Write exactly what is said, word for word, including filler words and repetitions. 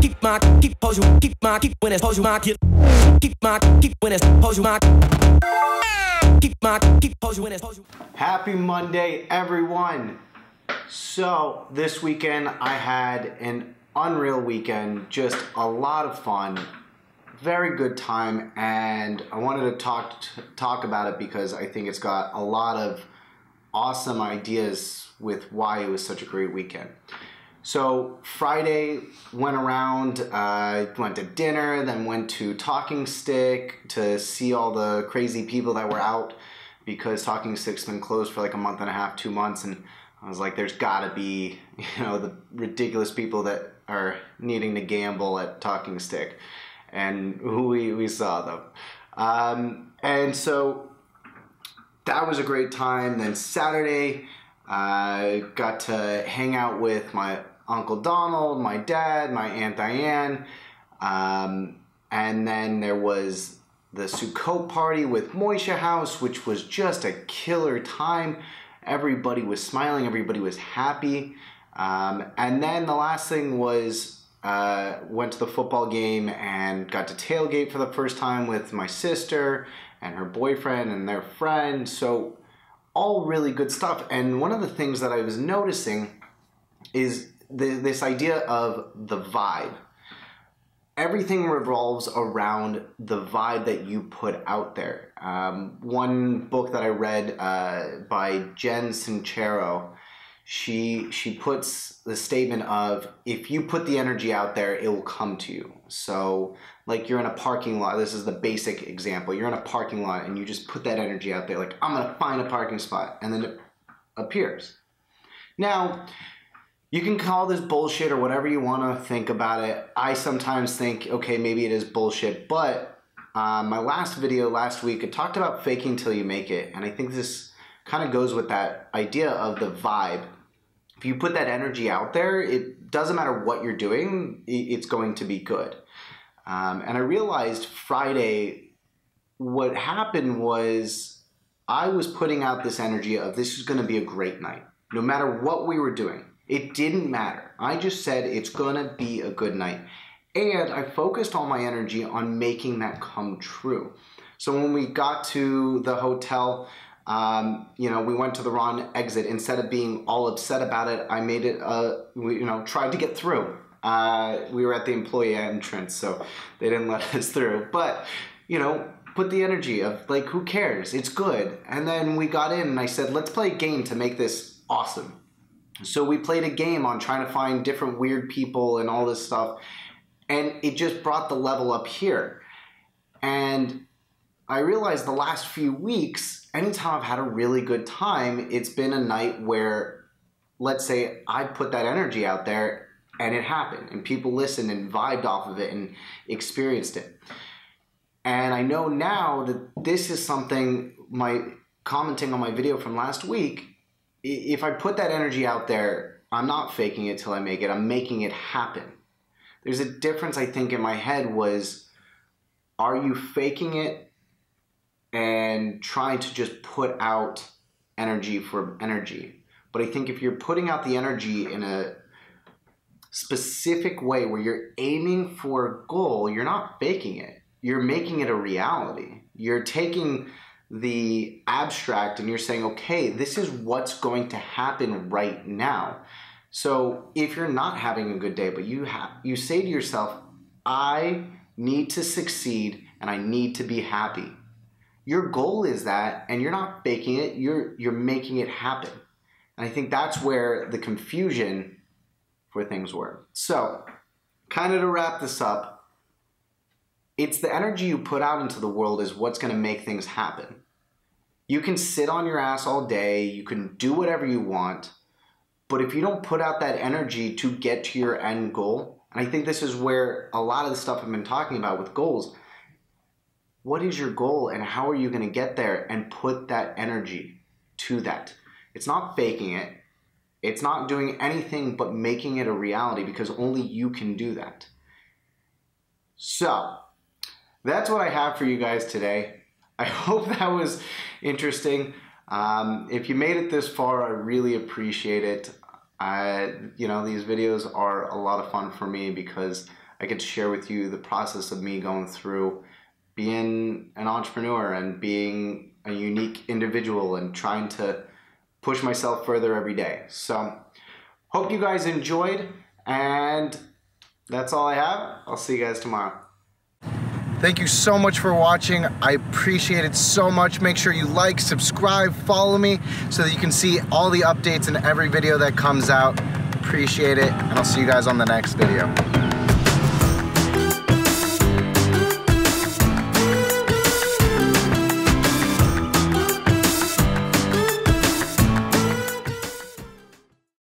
keep my keep hold you keep my keep when it's hold you my keep my keep when it's hold you my keep my keep hold you when it's hold you. Happy Monday, everyone. So this weekend I had an unreal weekend, just a lot of fun, very good time, and I wanted to talk to, talk about it because I think it's got a lot of awesome ideas with why it was such a great weekend. So Friday went around, uh, went to dinner, then went to Talking Stick to see all the crazy people that were out because Talking Stick's been closed for like a month and a half, two months, and I was like, there's gotta be, you know, the ridiculous people that are needing to gamble at Talking Stick, and who we, we saw them. Um, and so that was a great time. Then Saturday, I uh, got to hang out with my Uncle Donald, my dad, my Aunt Diane, um, and then there was the Sukkot party with Moisha House, which was just a killer time. Everybody was smiling, everybody was happy. Um, and then the last thing was, uh, went to the football game and got to tailgate for the first time with my sister and her boyfriend and their friend. So all really good stuff. And one of the things that I was noticing is the, this idea of the vibe. Everything revolves around the vibe that you put out there. Um, one book that I read uh, by Jen Sincero, she, she puts the statement of, if you put the energy out there, it will come to you. So like you're in a parking lot, this is the basic example, you're in a parking lot and you just put that energy out there, like I'm gonna find a parking spot, and then it appears. Now, you can call this bullshit or whatever you want to think about it. I sometimes think, okay, maybe it is bullshit, but uh, my last video last week, it talked about faking till you make it, and I think this kind of goes with that idea of the vibe. If you put that energy out there, it doesn't matter what you're doing, it's going to be good. Um, and I realized Friday, what happened was I was putting out this energy of this is going to be a great night, no matter what we were doing. It didn't matter. I just said it's gonna be a good night. And I focused all my energy on making that come true. So when we got to the hotel, um, you know, we went to the wrong exit. Instead of being all upset about it, I made it, uh, we, you know, tried to get through. Uh, we were at the employee entrance, so they didn't let us through. But, you know, put the energy of like, who cares? It's good. And then we got in and I said, let's play a game to make this awesome. So we played a game on trying to find different weird people and all this stuff, and it just brought the level up here. And I realized the last few weeks, anytime I've had a really good time, it's been a night where, let's say, I put that energy out there and it happened, and people listened and vibed off of it and experienced it. And I know now that this is something, my commenting on my video from last week, if I put that energy out there, I'm not faking it till I make it, I'm making it happen. There's a difference, I think, in my head was, are you faking it and trying to just put out energy for energy? But I think if you're putting out the energy in a specific way where you're aiming for a goal, you're not faking it. You're making it a reality. You're taking the abstract and you're saying, okay, this is what's going to happen right now. So if you're not having a good day, but you have, you say to yourself, I need to succeed and I need to be happy. Your goal is that, and you're not faking it, you're you're making it happen. And I think that's where the confusion for things were. So kind of to wrap this up, it's the energy you put out into the world is what's going to make things happen. You can sit on your ass all day, you can do whatever you want, but if you don't put out that energy to get to your end goal, and I think this is where a lot of the stuff I've been talking about with goals, what is your goal and how are you going to get there and put that energy to that? It's not faking it. It's not doing anything but making it a reality because only you can do that. So that's what I have for you guys today. I hope that was interesting. Um, if you made it this far, I really appreciate it. I, you know, these videos are a lot of fun for me because I get to share with you the process of me going through being an entrepreneur and being a unique individual and trying to push myself further every day. So hope you guys enjoyed, and that's all I have. I'll see you guys tomorrow. Thank you so much for watching. I appreciate it so much. Make sure you like, subscribe, follow me so that you can see all the updates in every video that comes out. Appreciate it, and I'll see you guys on the next video.